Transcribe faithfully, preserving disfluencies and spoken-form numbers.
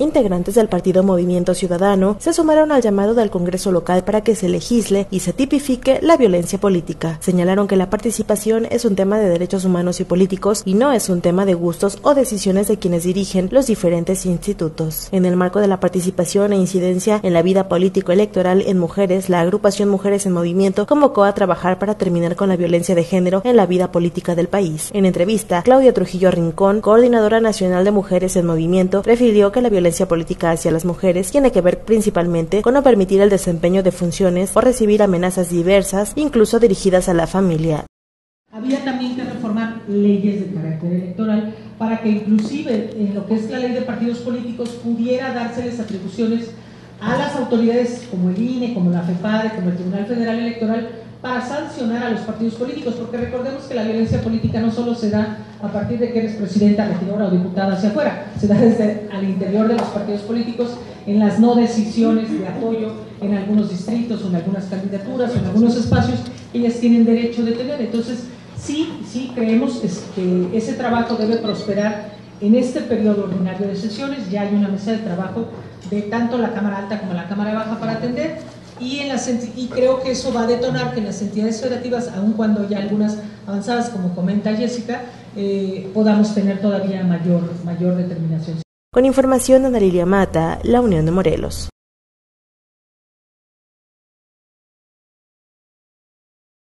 Integrantes del partido Movimiento Ciudadano se sumaron al llamado del Congreso local para que se legisle y se tipifique la violencia política. Señalaron que la participación es un tema de derechos humanos y políticos y no es un tema de gustos o decisiones de quienes dirigen los diferentes institutos. En el marco de la participación e incidencia en la vida político-electoral en mujeres, la agrupación Mujeres en Movimiento convocó a trabajar para terminar con la violencia de género en la vida política del país. En entrevista, Claudia Trujillo Rincón, coordinadora nacional de Mujeres en Movimiento, refirió que la violencia La violencia política hacia las mujeres tiene que ver principalmente con no permitir el desempeño de funciones o recibir amenazas diversas, incluso dirigidas a la familia. Había también que reformar leyes de carácter electoral para que inclusive en lo que es la ley de partidos políticos pudiera dárseles atribuciones a las autoridades como el I N E, como la FEPADE, como el Tribunal Federal Electoral, para sancionar a los partidos políticos, porque recordemos que la violencia política no solo se da a partir de que eres presidenta, regidora o diputada hacia afuera, se da desde al interior de los partidos políticos, en las no decisiones de apoyo en algunos distritos, en algunas candidaturas, en algunos espacios, ellas tienen derecho de tener. Entonces sí, sí creemos que ese trabajo debe prosperar en este periodo ordinario de sesiones. Ya hay una mesa de trabajo de tanto la Cámara Alta como la Cámara Baja para atender, Y, en las, y creo que eso va a detonar que en las entidades federativas, aun cuando ya algunas avanzadas, como comenta Jessica, eh, podamos tener todavía mayor, mayor determinación. Con información de Ana Lilia Mata, La Unión de Morelos.